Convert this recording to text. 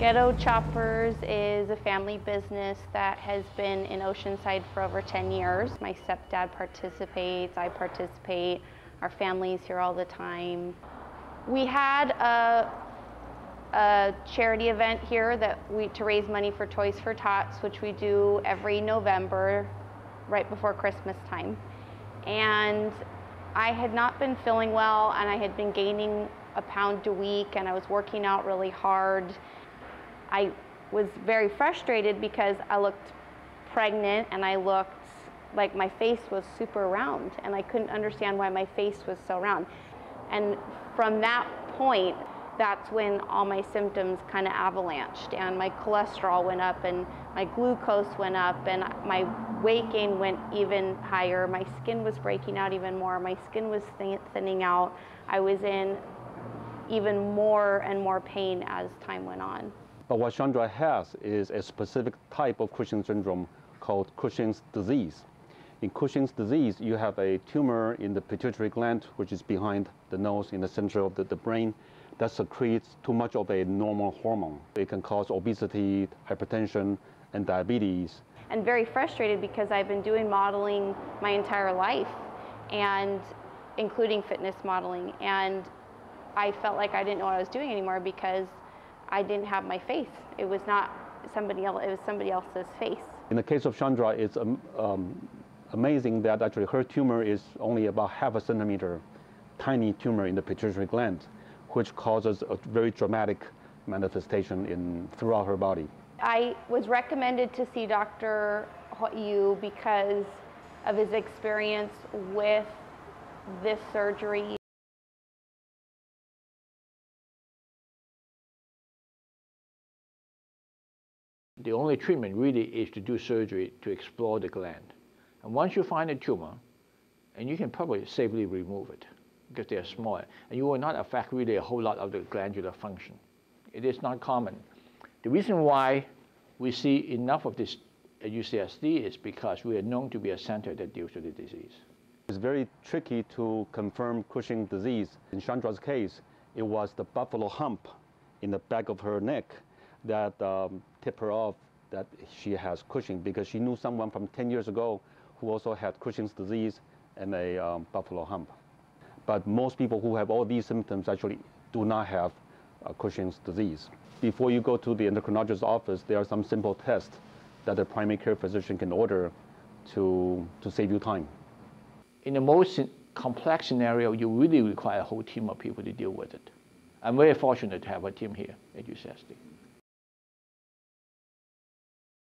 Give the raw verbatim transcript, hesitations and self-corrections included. Ghetto Choppers is a family business that has been in Oceanside for over ten years. My stepdad participates, I participate, our family's here all the time. We had a, a charity event here that we to raise money for Toys for Tots, which we do every November, right before Christmas time. And I had not been feeling well, and I had been gaining a pound a week, and I was working out really hard. I was very frustrated because I looked pregnant and I looked like my face was super round, and I couldn't understand why my face was so round. And from that point, that's when all my symptoms kind of avalanched, and my cholesterol went up and my glucose went up and my weight gain went even higher. My skin was breaking out even more. My skin was thinning out. I was in even more and more pain as time went on. But what Chandra has is a specific type of Cushing syndrome called Cushing's disease. In Cushing's disease, you have a tumor in the pituitary gland, which is behind the nose in the center of the, the brain, that secretes too much of a normal hormone. It can cause obesity, hypertension, and diabetes. And very frustrated because I've been doing modeling my entire life, and including fitness modeling. And I felt like I didn't know what I was doing anymore because I didn't have my face. It was not somebody else, it was somebody else's face. In the case of Chandra, it's um, um, amazing that actually her tumor is only about half a centimeter, tiny tumor in the pituitary gland, which causes a very dramatic manifestation in, throughout her body. I was recommended to see Doctor Hoi Sang U because of his experience with this surgery. The only treatment really is to do surgery to explore the gland. And once you find a tumor, and you can probably safely remove it because they are small, and you will not affect really a whole lot of the glandular function. It is not common. The reason why we see enough of this at U C S D is because we are known to be a center that deals with the disease. It's very tricky to confirm Cushing disease. In Chandra's case, it was the buffalo hump in the back of her neck that um, tipped her off that she has Cushing, because she knew someone from ten years ago who also had Cushing's disease and a um, buffalo hump. But most people who have all these symptoms actually do not have uh, Cushing's disease. Before you go to the endocrinologist's office, there are some simple tests that the primary care physician can order to, to save you time. In the most complex scenario, you really require a whole team of people to deal with it. I'm very fortunate to have a team here at U C S D.